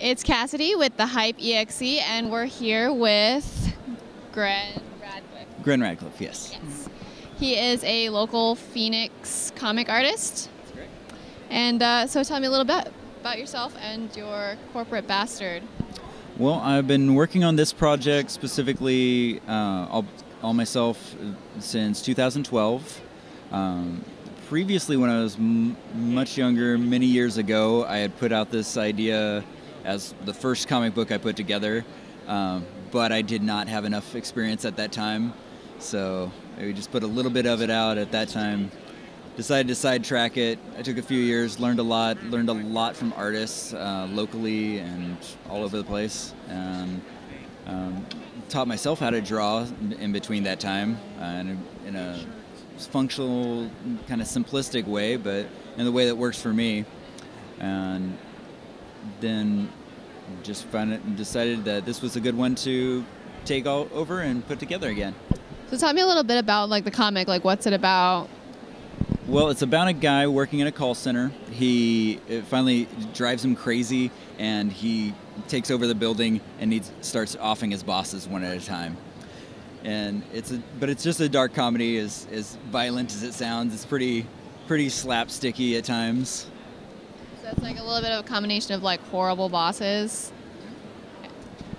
It's Cassidy with The Hype EXE, and we're here with Gren Radcliff. Gren Radcliffe, yes. Yes. He is a local Phoenix comic artist. That's great. And so tell me a little bit about yourself and your Corporate Bastard. Well, I've been working on this project specifically all myself since 2012. Previously, when I was much younger, many years ago, I had put out this idea as the first comic book I put together, but I did not have enough experience at that time, so I just put a little bit of it out at that time. Decided to sidetrack it. I took a few years, learned a lot from artists locally and all over the place, and taught myself how to draw in between that time in a functional, kind of simplistic way, but in the way that works for me. And then just found it and decided that this was a good one to take all over and put together again. So tell me a little bit about the comic, what's it about? Well, it's about a guy working in a call center. It finally drives him crazy, and he takes over the building and starts offing his bosses one at a time. And it's just a dark comedy, as violent as it sounds. It's pretty slapsticky at times. So it's a little bit of a combination of horrible bosses.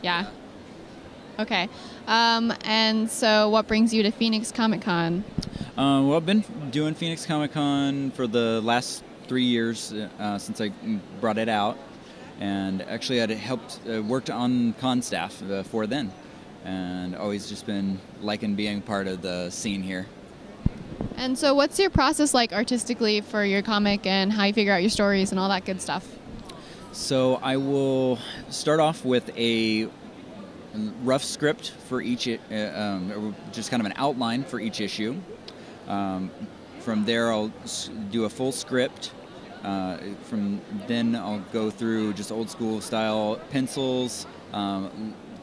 Yeah. Okay. And so what brings you to Phoenix Comic Con? Well, I've been doing Phoenix Comic Con for the last 3 years since I brought it out, and actually I'd worked on con staff before then, and always just been liking being part of the scene here. And so what's your process artistically for your comic and how you figure out your stories and all that good stuff? So I will start off with a rough script for each, just kind of an outline for each issue. From there I'll do a full script. Then I'll go through just old school style pencils,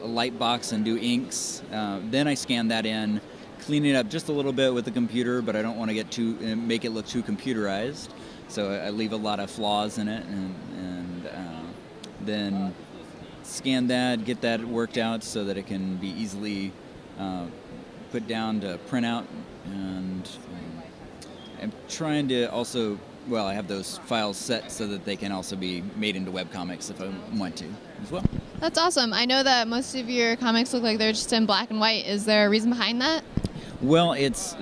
light box, and do inks. Then I scan that in, clean it up just a little bit with the computer, but I don't want to make it look too computerized, so I leave a lot of flaws in it, and then scan that, get that worked out so that it can be easily put down to print out. And I'm trying to also, well, I have those files set so that they can also be made into web comics if I want to as well. That's awesome. I know that most of your comics look like they're just in black and white. Is there a reason behind that? Well, it's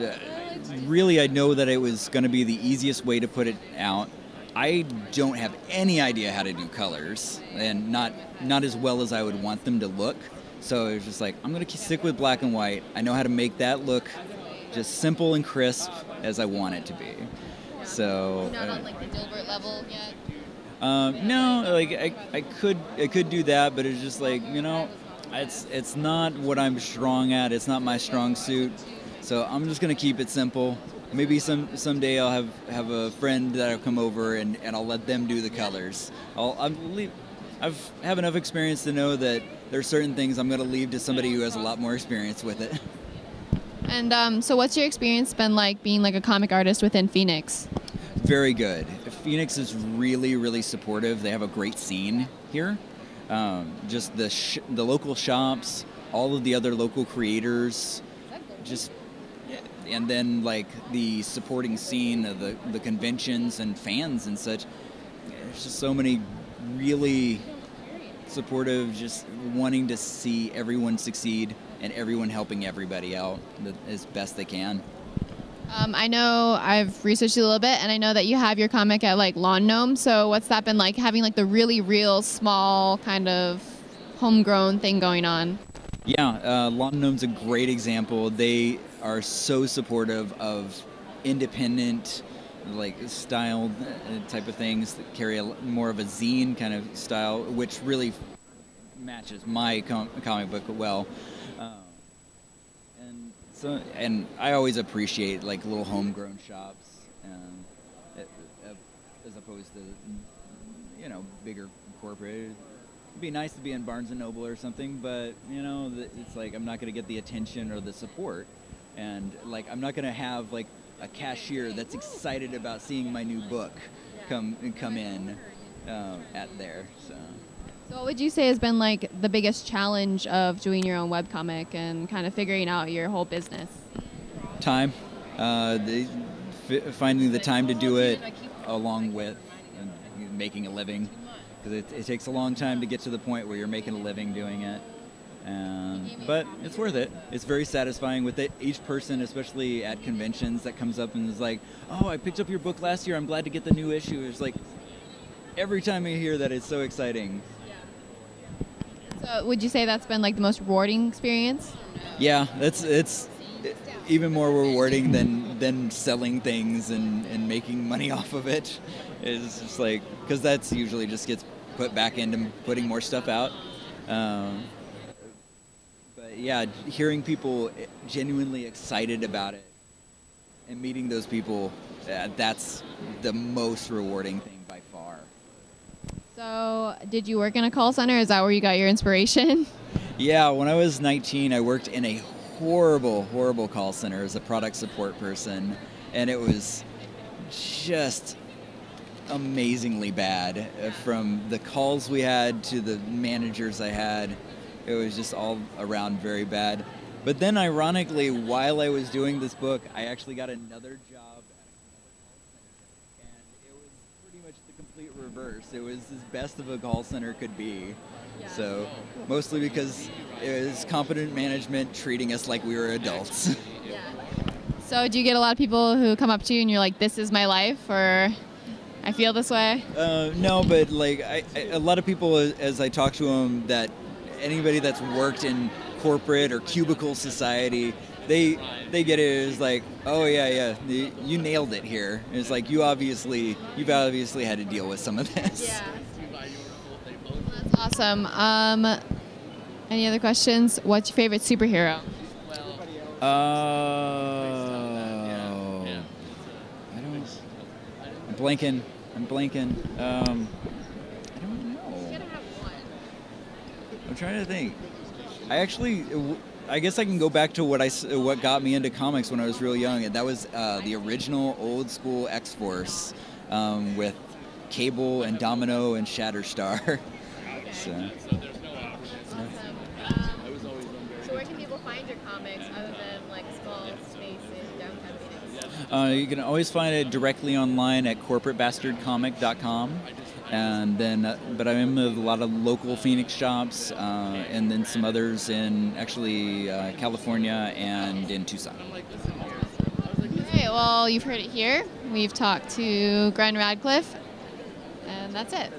really, I know that it was going to be the easiest way to put it out. I don't have any idea how to do colors, and not as well as I would want them to look. So it was just I'm going to stick with black and white. I know how to make that look just simple and crisp as I want it to be. So you're not on the Dilbert level yet? No, I could do that, but it's just it's not what I'm strong at. It's not my strong suit. So I'm just gonna keep it simple. Maybe someday I'll have a friend that'll come over and I'll let them do the colors. I have enough experience to know that there's certain things I'm gonna leave to somebody who has a lot more experience with it. And so what's your experience been being a comic artist within Phoenix? Very good. Phoenix is really, really supportive. They have a great scene here. Just the local shops, all of the other local creators, and then the supporting scene of the conventions and fans and such. There's just so many really supportive, just wanting to see everyone succeed, and everyone helping everybody out as best they can. I know I've researched you a little bit, and I know that you have your comic at Lawn Gnome. So what's that been like, having the really real small kind of homegrown thing going on? Yeah, Lawn Gnome's a great example. They are so supportive of independent style type of things that carry more of a zine kind of style, which really matches my comic book well. And I always appreciate little homegrown shops, as opposed to bigger corporate. It'd be nice to be in Barnes & Noble or something, but it's I'm not going to get the attention or the support, and I'm not going to have a cashier that's excited about seeing my new book come in at there. So. So what would you say has been like the biggest challenge of doing your own webcomic and kind of figuring out your whole business? Time. Finding the time to do it along with making a living. Because it takes a long time to get to the point where you're making a living doing it. But it's worth it. It's very satisfying with it. Each person, especially at conventions, that comes up and is like, oh, I picked up your book last year. I'm glad to get the new issue. It's like, every time I hear that, it's so exciting. So would you say that's been like the most rewarding experience? Yeah, it's even more rewarding than selling things and making money off of it. It's just like, because that's usually just gets put back into putting more stuff out. Yeah, hearing people genuinely excited about it and meeting those people, that's the most rewarding thing by far. So did you work in a call center? Is that where you got your inspiration? Yeah, when I was 19, I worked in a horrible, horrible call center as a product support person. And it was just amazingly bad. From the calls we had to the managers I had. It was just all around very bad. But then ironically, while I was doing this book, I actually got another job at a call center. And it was pretty much the complete reverse. It was as best of a call center could be. So mostly because it was competent management treating us like we were adults. So do you get a lot of people who come up to you and you're like, this is my life, or I feel this way? No, but like a lot of people, as I talk to them, that anybody that's worked in corporate or cubicle society, they get it as like, oh yeah, you nailed it here. And it's like, you've obviously had to deal with some of this. Yeah. Well, that's awesome. Any other questions? What's your favorite superhero? I'm blanking. I'm trying to think. I guess I can go back to what got me into comics when I was real young, and that was the original old school X Force with Cable and Domino and Shatterstar. So. So where can people find your comics other than like small space in downtown Phoenix? You can always find it directly online at corporatebastardcomic.com. And then, but I'm in a lot of local Phoenix shops, and then some others in actually California and in Tucson. All right, well, you've heard it here. We've talked to Gren Radcliff, and that's it.